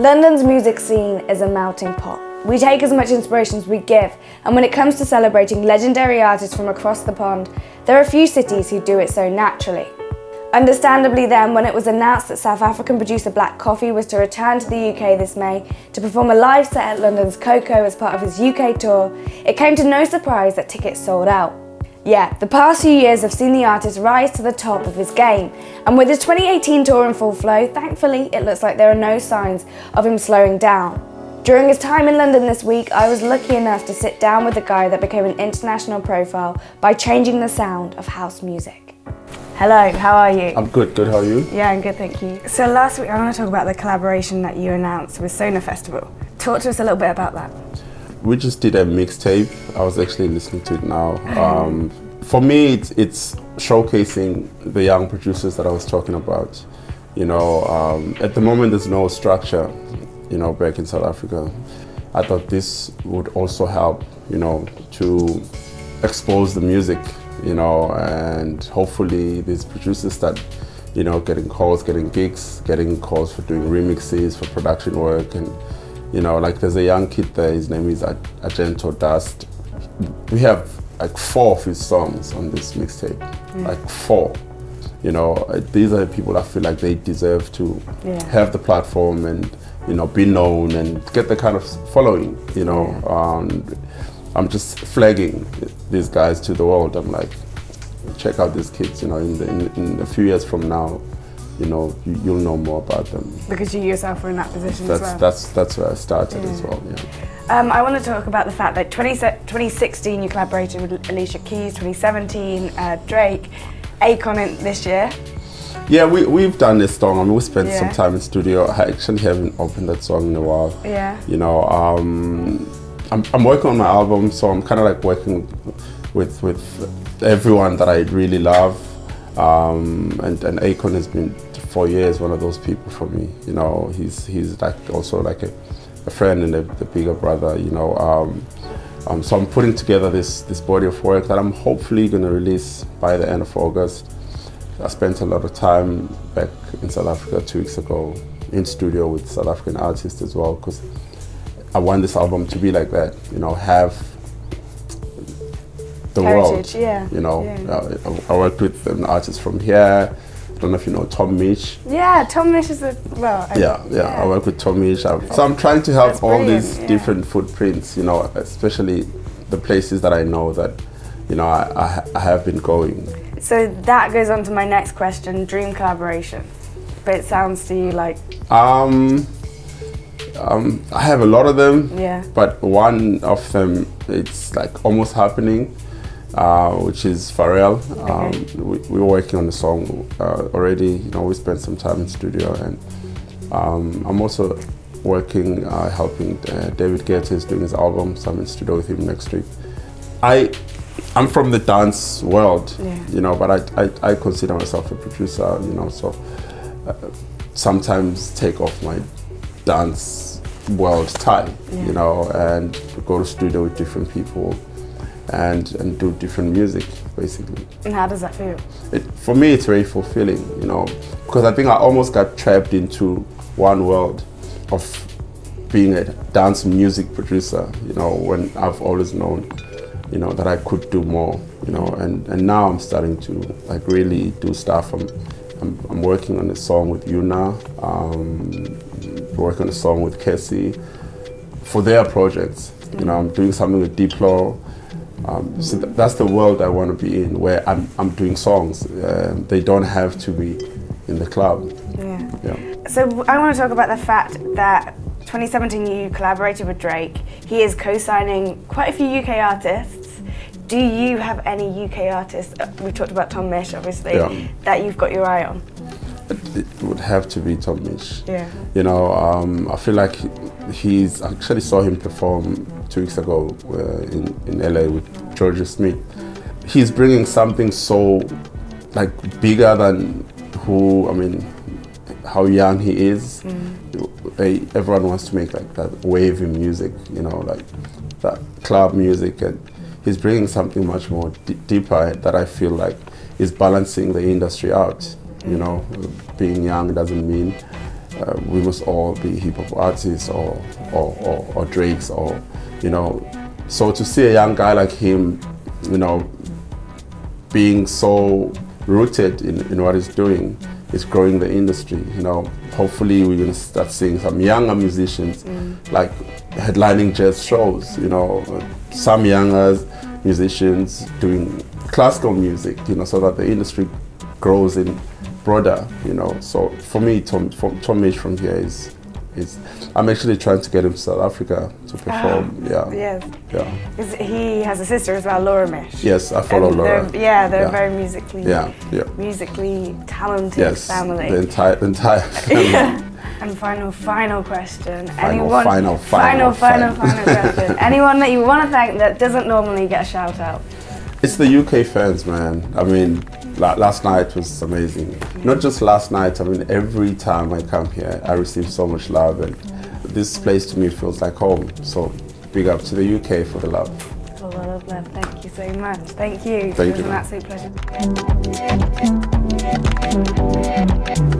London's music scene is a melting pot. We take as much inspiration as we give, and when it comes to celebrating legendary artists from across the pond, there are few cities who do it so naturally. Understandably then, when it was announced that South African producer Black Coffee was to return to the UK this May to perform a live set at London's Coco as part of his UK tour, it came to no surprise that tickets sold out. Yeah, the past few years have seen the artist rise to the top of his game, and with his 2018 tour in full flow, thankfully it looks like there are no signs of him slowing down. During his time in London this week, I was lucky enough to sit down with the guy that became an international profile by changing the sound of house music. Hello, how are you? I'm good, how are you? Yeah, I'm good, thank you. So last week I want to talk about the collaboration that you announced with Sonar Festival. Talk to us a little bit about that. We just did a mixtape. I was actually listening to it now. For me, it's showcasing the young producers that I was talking about. You know, at the moment there's no structure, you know, back in South Africa. I thought this would also help, you know, to expose the music, you know, and hopefully these producers start, you know, getting calls, getting gigs, getting calls for doing remixes, for production work, and, you know, like there's a young kid there, his name is Gentle Dust. We have like 4 of his songs on this mixtape, like 4. You know, these are people I feel like they deserve to have the platform and, you know, be known and get the kind of following, you know. I'm just flagging these guys to the world. I'm like, check out these kids, you know, in a few years from now, you know, you'll know more about them. Because you yourself were in that position as well. That's where I started as well, yeah. I want to talk about the fact that 2016 you collaborated with Alicia Keys, 2017 Drake, Akon this year. Yeah, we've done this song. I mean, we spent some time in studio. I actually haven't opened that song in a while. Yeah. You know, I'm working on my album, so I'm kind of like working with everyone that I really love. And Akon has been for years one of those people for me. You know, he's like also like a friend and the bigger brother. You know, so I'm putting together this body of work that I'm hopefully going to release by the end of August. I spent a lot of time back in South Africa 2 weeks ago in studio with South African artists as well, because I want this album to be like that. You know, have the heritage, world, you know. I worked with an artist from here. I don't know if you know Tom Misch. Yeah, Tom Misch is a, well. I work with Tom Misch. So I'm trying to help all these different footprints, you know, especially the places that I know that, you know, I have been going. So that goes on to my next question, dream collaboration. But it sounds to you like... I have a lot of them, but one of them, it's like almost happening. Which is Pharrell. We were working on the song already. You know, we spent some time in studio, and I'm also working, helping David Guetta is doing his album. So I'm in studio with him next week. I'm from the dance world, you know, but I consider myself a producer, you know. So sometimes take off my dance world tie, you know, and go to studio with different people. And do different music, basically. And how does that feel? For me, it's very fulfilling, you know, because I think I almost got trapped into one world of being a dance music producer, you know, when I've always known, you know, that I could do more, you know, and now I'm starting to, like, really do stuff. I'm working on a song with Yuna, working on a song with Kessie for their projects. You know, I'm doing something with Deep Low. So that's the world I want to be in, where I'm doing songs. They don't have to be in the club. So I want to talk about the fact that 2017 you collaborated with Drake. He is co-signing quite a few UK artists. Do you have any UK artists, we've talked about Tom Misch obviously, that you've got your eye on? It would have to be Tom Misch. You know, I feel like I actually saw him perform 2 weeks ago in LA with George Smith. He's bringing something so, like, bigger than who, I mean, how young he is. Everyone wants to make, like, that wavy music, you know, like that club music. And he's bringing something much more deeper that I feel like is balancing the industry out. You know, being young doesn't mean We must all be hip hop artists or Drakes or, you know. So to see a young guy like him, you know, being so rooted in what he's doing, is growing the industry, you know. Hopefully we're gonna start seeing some younger musicians like headlining jazz shows, you know, some younger musicians doing classical music, you know, so that the industry grows in broader, you know. So for me, Tom Misch from here is I'm actually trying to get him to South Africa to perform. Yes. He has a sister as well, Laura Misch. Yes, I follow Laura. They're very musically talented family. The entire family. And final question. Final question. Anyone that you want to thank that doesn't normally get a shout out? It's the UK fans, man. I mean, last night was amazing. Not just last night, I mean, every time I come here, I receive so much love, and this place to me feels like home. So big up to the UK for the love. A lot of love. Thank you so much. Thank you. Thank you. It was an absolute pleasure.